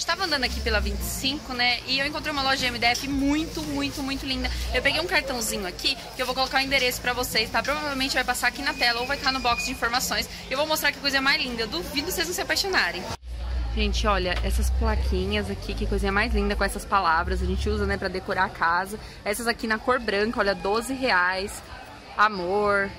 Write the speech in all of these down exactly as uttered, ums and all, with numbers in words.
Estava andando aqui pela vinte e cinco, né? E eu encontrei uma loja de M D F muito, muito, muito linda. Eu peguei um cartãozinho aqui, que eu vou colocar o endereço pra vocês, tá? Provavelmente vai passar aqui na tela ou vai estar no box de informações. Eu vou mostrar que coisa mais linda. Eu duvido vocês não se apaixonarem. Gente, olha, essas plaquinhas aqui, que coisinha mais linda com essas palavras. A gente usa, né, pra decorar a casa. Essas aqui na cor branca, olha, doze reais. Amor,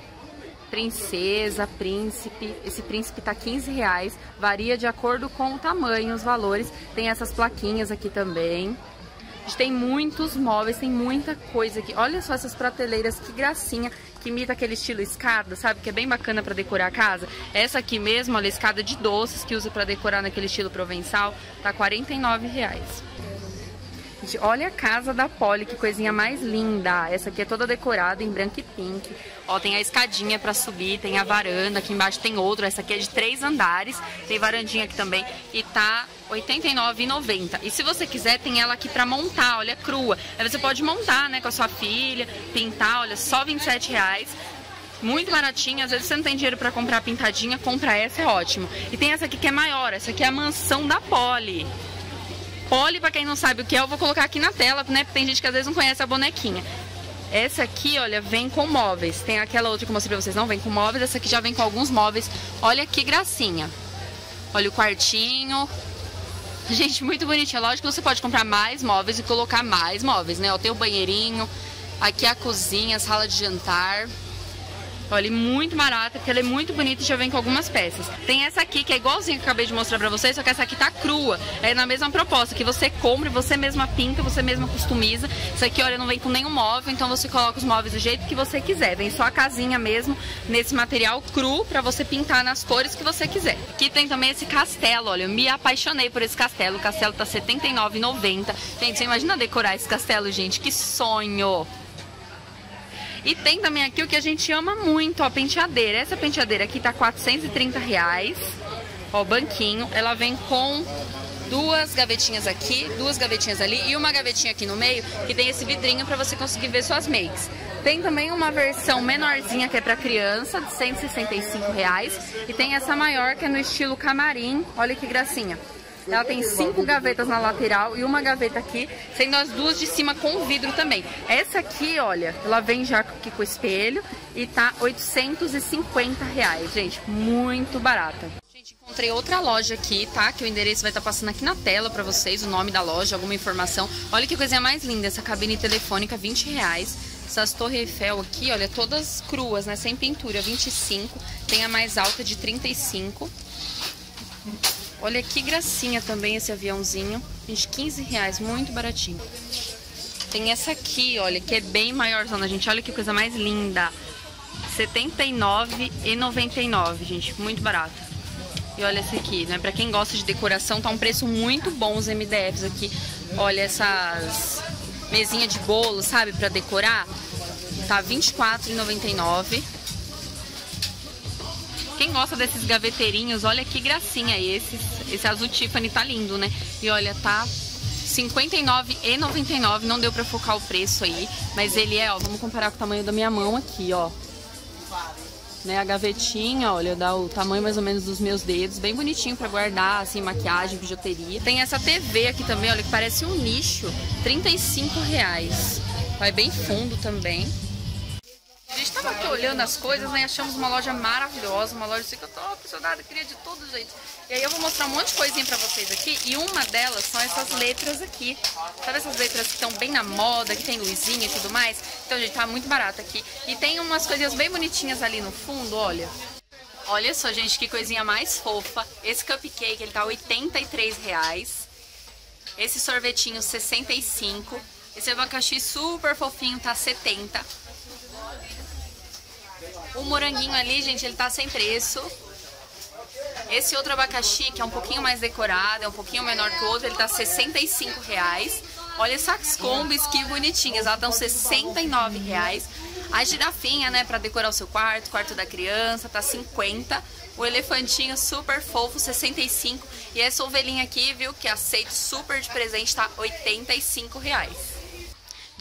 princesa, príncipe. Esse príncipe tá quinze reais. Varia de acordo com o tamanho, os valores. Tem essas plaquinhas aqui também. A gente tem muitos móveis, tem muita coisa aqui. Olha só essas prateleiras, que gracinha, que imita aquele estilo escada, sabe? Que é bem bacana pra decorar a casa. Essa aqui mesmo, olha, escada de doces que usa pra decorar naquele estilo provençal, tá quarenta e nove reais. Gente, olha a casa da Poli, que coisinha mais linda. Essa aqui é toda decorada em branco e pink. Ó, tem a escadinha pra subir, tem a varanda, aqui embaixo tem outra. Essa aqui é de três andares, tem varandinha aqui também e tá oitenta e nove reais e noventa centavos. E se você quiser, tem ela aqui pra montar, olha, crua. Aí você pode montar, né, com a sua filha, pintar, olha, só vinte e sete reais. Muito baratinha, às vezes você não tem dinheiro pra comprar pintadinha, compra essa, é ótimo. E tem essa aqui que é maior, essa aqui é a mansão da Poli. Poli, pra quem não sabe o que é, eu vou colocar aqui na tela, né, porque tem gente que às vezes não conhece a bonequinha. Essa aqui, olha, vem com móveis. Tem aquela outra que eu mostrei pra vocês, não vem com móveis. Essa aqui já vem com alguns móveis. Olha que gracinha. Olha o quartinho. Gente, muito bonitinho. Lógico que você pode comprar mais móveis e colocar mais móveis, né? Ó, tem o banheirinho, aqui a cozinha, a sala de jantar. Olha, muito barata, porque ela é muito bonita e já vem com algumas peças. Tem essa aqui, que é igualzinha que eu acabei de mostrar pra vocês, só que essa aqui tá crua. É na mesma proposta, que você compra, você mesma pinta, você mesma customiza. Isso aqui, olha, não vem com nenhum móvel, então você coloca os móveis do jeito que você quiser. Vem só a casinha mesmo, nesse material cru, pra você pintar nas cores que você quiser. Aqui tem também esse castelo, olha, eu me apaixonei por esse castelo. O castelo tá setenta e nove reais e noventa centavos. Gente, você imagina decorar esse castelo, gente? Que sonho! E tem também aqui o que a gente ama muito, ó, penteadeira. Essa penteadeira aqui tá quatrocentos e trinta reais, ó, banquinho. Ela vem com duas gavetinhas aqui, duas gavetinhas ali e uma gavetinha aqui no meio, que tem esse vidrinho pra você conseguir ver suas makes. Tem também uma versão menorzinha que é pra criança, de cento e sessenta e cinco reais. E tem essa maior que é no estilo camarim, olha que gracinha. Ela tem cinco gavetas na lateral e uma gaveta aqui, sendo as duas de cima com vidro também. Essa aqui, olha, ela vem já aqui com espelho e tá oitocentos e cinquenta reais, gente, muito barata. Gente, encontrei outra loja aqui, tá? Que o endereço vai estar passando aqui na tela pra vocês, o nome da loja, alguma informação. Olha que coisinha mais linda, essa cabine telefônica, vinte reais. Essas Torre Eiffel aqui, olha, todas cruas, né? Sem pintura, vinte e cinco reais. Tem a mais alta de trinta e cinco reais. Olha que gracinha também esse aviãozinho. Gente, quinze reais, muito baratinho. Tem essa aqui, olha, que é bem maiorzona, gente. Olha que coisa mais linda. setenta e nove reais e noventa e nove centavos, gente. Muito barato. E olha esse aqui, né? Pra quem gosta de decoração, tá um preço muito bom os M D Fs aqui. Olha essas mesinhas de bolo, sabe? Pra decorar. Tá vinte e quatro reais e noventa e nove centavos. Quem gosta desses gaveteirinhos, olha que gracinha esses. Esse azul Tiffany tá lindo, né? E olha, tá cinquenta e nove reais e noventa e nove centavos. Não deu pra focar o preço aí. Mas ele é, ó, vamos comparar com o tamanho da minha mão aqui, ó. Né, a gavetinha, olha, dá o tamanho mais ou menos dos meus dedos. Bem bonitinho pra guardar, assim, maquiagem, bijuteria. Tem essa T V aqui também, olha, que parece um nicho. trinta e cinco reais. Vai bem fundo também. A gente tava aqui olhando as coisas, né? Achamos uma loja maravilhosa, uma loja assim que eu tô apaixonada, queria de todo jeito. E aí eu vou mostrar um monte de coisinha pra vocês aqui. E uma delas são essas letras aqui. Sabe essas letras que estão bem na moda, que tem luzinha e tudo mais? Então, gente, tá muito barato aqui. E tem umas coisinhas bem bonitinhas ali no fundo, olha. Olha só, gente, que coisinha mais fofa. Esse cupcake, ele tá oitenta e três reais. Esse sorvetinho, sessenta e cinco reais. Esse abacaxi super fofinho, tá setenta reais. O moranguinho ali, gente, ele tá sem preço. Esse outro abacaxi, que é um pouquinho mais decorado, é um pouquinho menor que o outro, ele tá sessenta e cinco reais. Olha essas combis que bonitinhas, elas estão sessenta e nove reais. A girafinha, né, pra decorar o seu quarto, quarto da criança, tá cinquenta reais. O elefantinho super fofo, sessenta e cinco reais. E essa ovelhinha aqui, viu, que aceito super de presente, tá oitenta e cinco reais.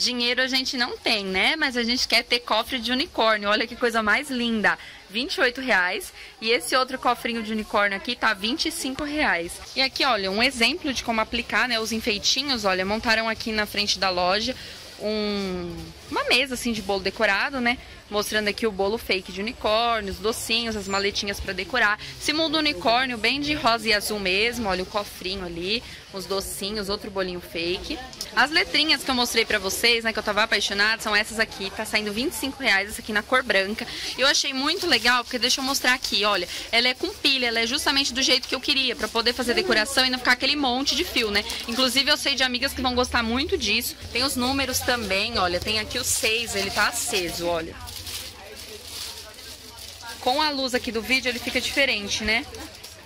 Dinheiro a gente não tem, né? Mas a gente quer ter cofre de unicórnio. Olha que coisa mais linda. vinte e oito reais. E esse outro cofrinho de unicórnio aqui tá vinte e cinco reais. E aqui, olha, um exemplo de como aplicar, né? Os enfeitinhos, olha, montaram aqui na frente da loja um, uma mesa, assim, de bolo decorado, né? Mostrando aqui o bolo fake de unicórnios, docinhos, as maletinhas para decorar. Simula o unicórnio bem de rosa e azul mesmo. Olha o cofrinho ali, os docinhos, outro bolinho fake. As letrinhas que eu mostrei para vocês, né, que eu tava apaixonada, são essas aqui. Tá saindo vinte e cinco reais, essa aqui na cor branca. Eu achei muito legal, porque deixa eu mostrar aqui, olha. Ela é com pilha, ela é justamente do jeito que eu queria, para poder fazer decoração e não ficar aquele monte de fio, né? Inclusive, eu sei de amigas que vão gostar muito disso. Tem os números também, olha. Tem aqui o seis, ele tá aceso, olha. Com a luz aqui do vídeo ele fica diferente, né?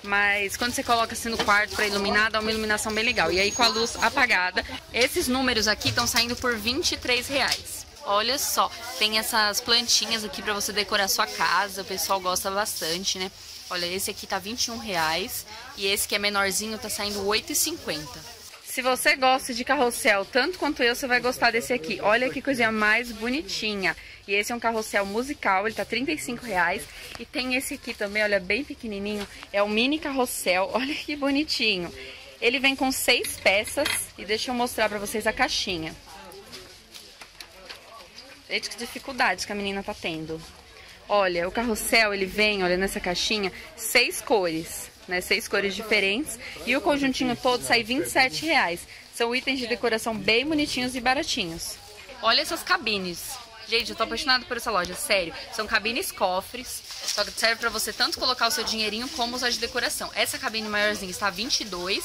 Mas quando você coloca assim no quarto para iluminar, dá uma iluminação bem legal. E aí com a luz apagada, esses números aqui estão saindo por vinte e três reais. Olha só, tem essas plantinhas aqui para você decorar a sua casa, o pessoal gosta bastante, né? Olha, esse aqui tá vinte e um reais e esse que é menorzinho tá saindo oito e cinquenta. Se você gosta de carrossel tanto quanto eu, você vai gostar desse aqui. Olha que coisinha mais bonitinha. E esse é um carrossel musical, ele tá trinta e cinco reais. E tem esse aqui também, olha, bem pequenininho. É um mini carrossel, olha que bonitinho. Ele vem com seis peças e deixa eu mostrar pra vocês a caixinha. Gente, que dificuldade que a menina tá tendo. Olha, o carrossel, ele vem, olha, nessa caixinha, seis cores. Né, seis cores diferentes, e o conjuntinho todo sai vinte e sete reais. São itens de decoração bem bonitinhos e baratinhos. Olha essas cabines. Gente, eu tô apaixonada por essa loja, sério. São cabines cofres, só que serve pra você tanto colocar o seu dinheirinho como usar de decoração. Essa cabine maiorzinha está vinte e dois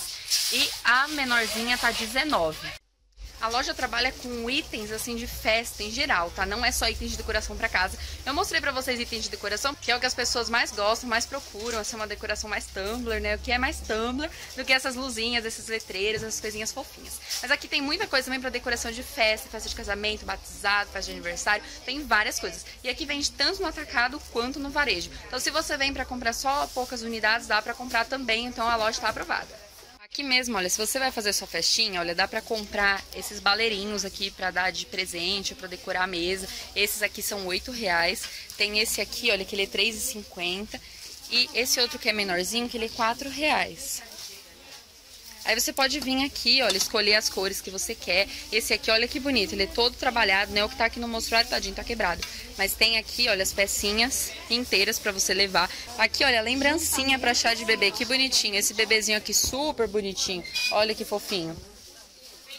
reais e a menorzinha tá dezenove reais. A loja trabalha com itens, assim, de festa em geral, tá? Não é só itens de decoração pra casa. Eu mostrei pra vocês itens de decoração, que é o que as pessoas mais gostam, mais procuram. Essa é uma decoração mais Tumblr, né? O que é mais Tumblr do que essas luzinhas, esses letreiros, essas coisinhas fofinhas. Mas aqui tem muita coisa também pra decoração de festa, festa de casamento, batizado, festa de aniversário. Tem várias coisas. E aqui vende tanto no atacado quanto no varejo. Então, se você vem pra comprar só poucas unidades, dá pra comprar também. Então, a loja tá aprovada. Aqui mesmo, olha, se você vai fazer sua festinha, olha, dá pra comprar esses baleirinhos aqui pra dar de presente, pra decorar a mesa. Esses aqui são oito reais. Tem esse aqui, olha, que ele é três e cinquenta. E esse outro que é menorzinho, que ele é quatro reais. Aí você pode vir aqui, olha, escolher as cores que você quer. Esse aqui, olha que bonito, ele é todo trabalhado, né? O que tá aqui no mostruário, tadinho, tá quebrado. Mas tem aqui, olha, as pecinhas inteiras pra você levar. Aqui, olha, lembrancinha pra chá de bebê, que bonitinho. Esse bebezinho aqui, super bonitinho. Olha que fofinho.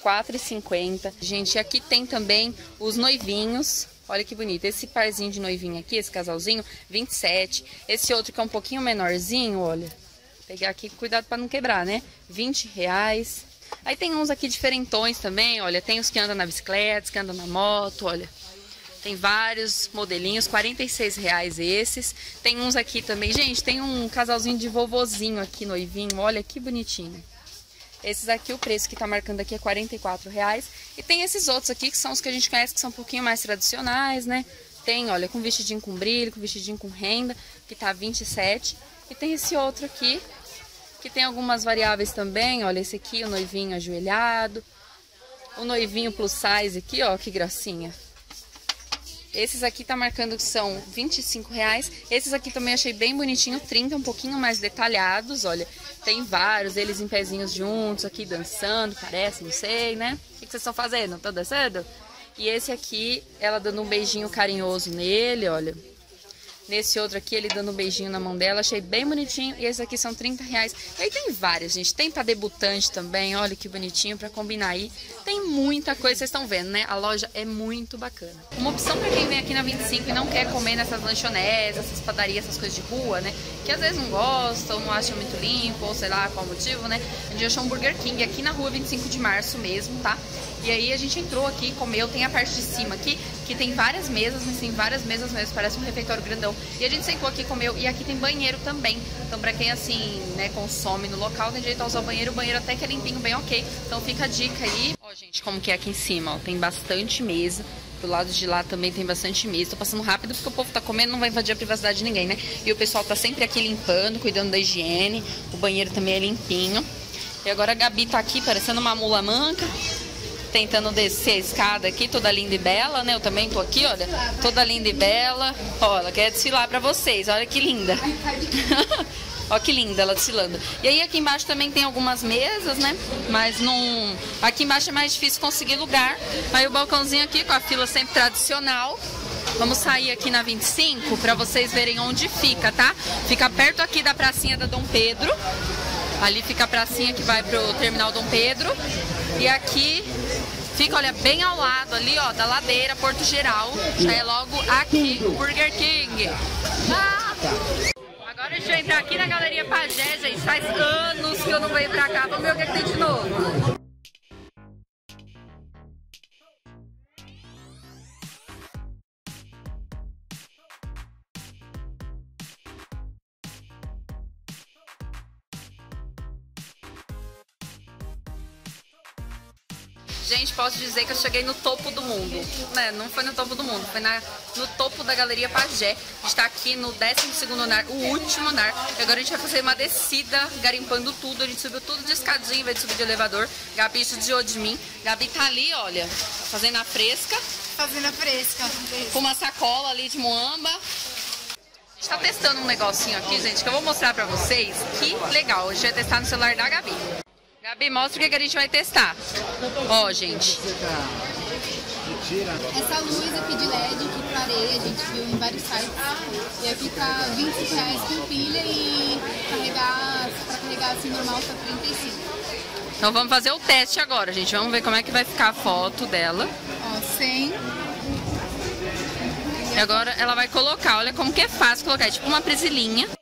quatro e cinquenta. Gente, aqui tem também os noivinhos. Olha que bonito. Esse parzinho de noivinho aqui, esse casalzinho, vinte e sete reais. Esse outro que é um pouquinho menorzinho, olha. Pegar aqui, cuidado pra não quebrar, né? vinte reais. Aí tem uns aqui diferentões também, olha. Tem os que andam na bicicleta, os que andam na moto, olha. Tem vários modelinhos, quarenta e seis reais esses. Tem uns aqui também. Gente, tem um casalzinho de vovozinho aqui, noivinho. Olha que bonitinho. Esses aqui, o preço que tá marcando aqui é quarenta e quatro reais. E tem esses outros aqui, que são os que a gente conhece, que são um pouquinho mais tradicionais, né? Tem, olha, com vestidinho com brilho, com vestidinho com renda, que tá vinte e sete reais. E tem esse outro aqui, que tem algumas variáveis também, olha esse aqui, o noivinho ajoelhado, o noivinho plus size aqui, ó, que gracinha. Esses aqui tá marcando que são vinte e cinco reais, esses aqui também achei bem bonitinho, trinta reais, um pouquinho mais detalhados, olha, tem vários, eles em pezinhos juntos aqui, dançando, parece, não sei, né? O que vocês estão fazendo? Estão dançando? E esse aqui, ela dando um beijinho carinhoso nele, olha. Nesse outro aqui, ele dando um beijinho na mão dela. Achei bem bonitinho. E esses aqui são trinta reais. E aí tem vários, gente. Tem pra debutante também. Olha que bonitinho pra combinar aí. Tem muita coisa. Vocês estão vendo, né? A loja é muito bacana. Uma opção pra quem vem aqui na vinte e cinco e não quer comer nessas lanchonetes, essas padarias, essas coisas de rua, né? Que às vezes não gosta ou não acha muito limpo, ou sei lá qual motivo, né? A gente achou um Burger King aqui na rua vinte e cinco de março mesmo, tá? E aí a gente entrou aqui, comeu. Tem a parte de cima aqui, que tem várias mesas, mas tem várias mesas mesmo. Parece um refeitório grandão. E a gente sentou aqui, comeu, e aqui tem banheiro também. Então pra quem assim, né, consome no local, tem direito a usar o banheiro, o banheiro até que é limpinho, bem ok. Então fica a dica aí. Ó, gente, como que é aqui em cima, ó, tem bastante mesa. Do lado de lá também tem bastante mesa. Tô passando rápido porque o povo tá comendo, não vai invadir a privacidade de ninguém, né? E o pessoal tá sempre aqui limpando, cuidando da higiene. O banheiro também é limpinho. E agora a Gabi tá aqui parecendo uma mula manca. tentando descer a escada aqui, toda linda e bela, né? Eu também tô aqui, olha, toda linda e bela. Ó, ela quer desfilar pra vocês, olha que linda. Ó que linda ela desfilando. E aí aqui embaixo também tem algumas mesas, né? Mas não... aqui embaixo é mais difícil conseguir lugar. Aí o balcãozinho aqui com a fila sempre tradicional. Vamos sair aqui na vinte e cinco pra vocês verem onde fica, tá? Fica perto aqui da pracinha da Dom Pedro. Ali fica a pracinha que vai pro terminal Dom Pedro. E aqui fica, olha, bem ao lado ali, ó, da ladeira Porto Geral. Já é logo aqui o Burger King. Ah! Agora a gente vai entrar aqui na Galeria Pagé, gente. Faz anos que eu não venho pra cá. Vamos ver o que, é que tem de novo. Gente, posso dizer que eu cheguei no topo do mundo. Né? Não foi no topo do mundo, foi na, no topo da Galeria Pagé. A gente tá aqui no décimo segundo andar, o último andar. E agora a gente vai fazer uma descida, garimpando tudo. A gente subiu tudo de escadinha, em vez de subir de elevador. Gabi judiou de mim. Gabi tá ali, olha, fazendo a fresca. Fazendo a fresca. Com uma sacola ali de muamba. A gente tá testando um negocinho aqui, gente, que eu vou mostrar pra vocês. Que legal, a gente vai testar no celular da Gabi. Gabi, mostra o que a gente vai testar. Ó, gente. Essa luz aqui de L E D que clareia, a gente viu em vários sites. E aqui tá vinte reais por pilha e carregar, pra carregar assim normal tá trinta e cinco. Então vamos fazer o teste agora, gente. Vamos ver como é que vai ficar a foto dela. Ó, cem. E agora ela vai colocar, olha como que é fácil colocar. É tipo uma presilhinha.